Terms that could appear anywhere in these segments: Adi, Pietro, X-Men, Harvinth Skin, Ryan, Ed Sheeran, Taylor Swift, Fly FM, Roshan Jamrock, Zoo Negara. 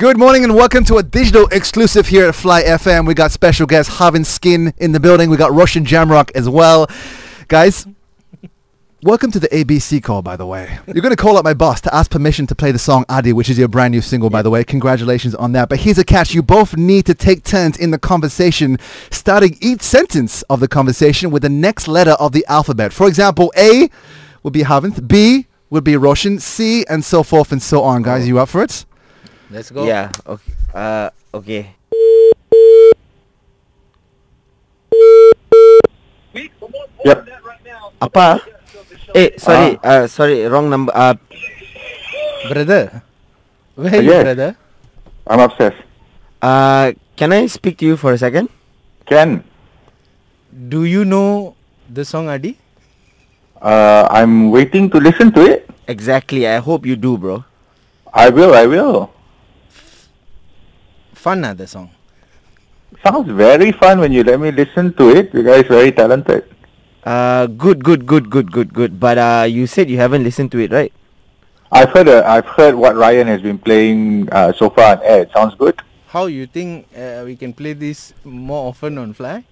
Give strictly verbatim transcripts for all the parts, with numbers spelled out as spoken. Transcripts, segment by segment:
Good morning and welcome to a digital exclusive here at Fly F M. We got special guest Harvinth Skin in the building. We got Roshan Jamrock as well. Guys, welcome to the A B C call, by the way. You're going to call up my boss to ask permission to play the song Adi, which is your brand new single, by the way. Congratulations on that. But here's a catch. You both need to take turns in the conversation, starting each sentence of the conversation with the next letter of the alphabet. For example, A would be Harvinth, B would be Roshan, C, and so forth and so on. Guys, you up for it? Let's go. Yeah. Okay. Uh, okay. Yep. Apa? Eh, sorry, ah. uh, sorry, wrong number. Uh, brother, where are yes. you, brother? I'm upstairs. Uh, can I speak to you for a second? Can. Do you know the song Adi? Uh, I'm waiting to listen to it. Exactly. I hope you do, bro. I will. I will. Fun, ah, the song. Sounds very fun when you let me listen to it. You guys are very talented. Uh, good, good, good, good, good, good. But uh, you said you haven't listened to it, right? I've heard. Uh, I've heard what Ryan has been playing uh, so far on air. It sounds good. How you think uh, we can play this more often on Fly?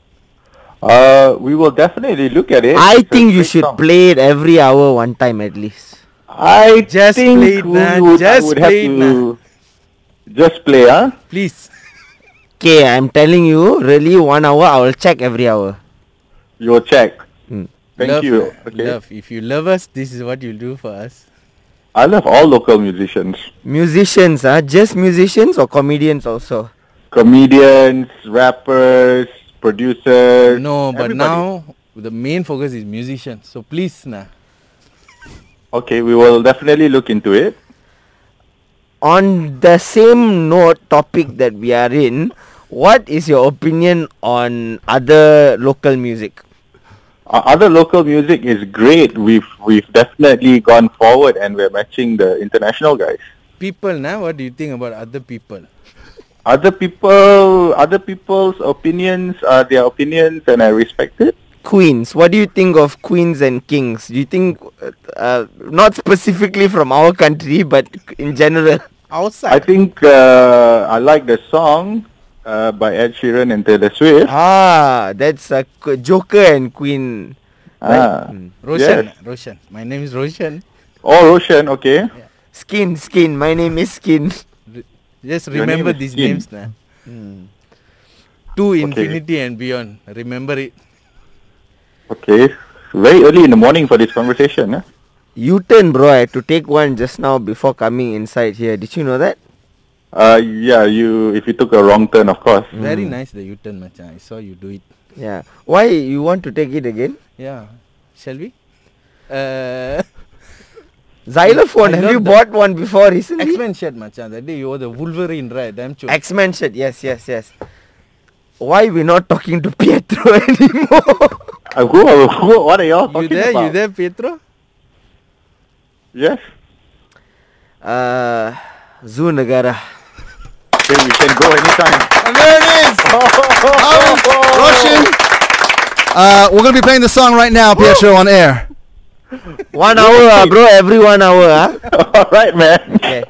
Uh, we will definitely look at it. I it's think you should song. play it every hour, one time at least. I just think play it, we nah. would, just would play have it, to nah. just play, huh? Please. Okay, I'm telling you, really, one hour. I will check every hour. You'll check. Mm. Thank love, you. Okay. Love. If you love us, this is what you'll do for us. I love all local musicians. Musicians, huh? Just musicians or comedians also? Comedians, rappers, producers. No, but everybody. Now the main focus is musicians. So please, nah. Okay, we will definitely look into it. On the same note, topic that we are in, what is your opinion on other local music? Uh, other local music is great. We've we've definitely gone forward and we're matching the international guys. People, now, what do you think about other people? Other people, other people's opinions are their opinions, and I respect it. Queens, what do you think of queens and kings? Do you think, uh, not specifically from our country, but in general? Outside. I think uh, I like the song. Uh, by Ed Sheeran and Taylor Swift. Ah, that's a Joker and Queen. Ah, right? mm. Roshan, yes. Roshan. My name is Roshan. Oh, Roshan. Okay. Yeah. Skin, skin. My name is Skin. Re just remember name these skin. names, nah. Mm. To okay. infinity and beyond. Remember it. Okay. Very early in the morning for this conversation, eh? U-turn, bro. I had to take one just now before coming inside here. Did you know that? Uh, yeah, you if you took a wrong turn, of course. Mm. Very nice the U-turn, Macha. I saw you do it. Yeah. Why you want to take it again? Yeah. Shall we? Uh, Xylophone. Have you bought one before recently? X-Men shirt, Macha. That day you wore the Wolverine, right? Damn true. X-Men shirt. Yes, yes, yes. Why we not talking to Pietro anymore? uh, who, are, who? What are y'all talking there, about? You there, Pietro? Yes. Uh, Zoo Negara. Okay, we can go anytime. And there it is! Roshan! Uh, we're going to be playing the song right now, Pietro, on air. One hour, uh, bro. Every one hour. Huh? Alright, man. Okay.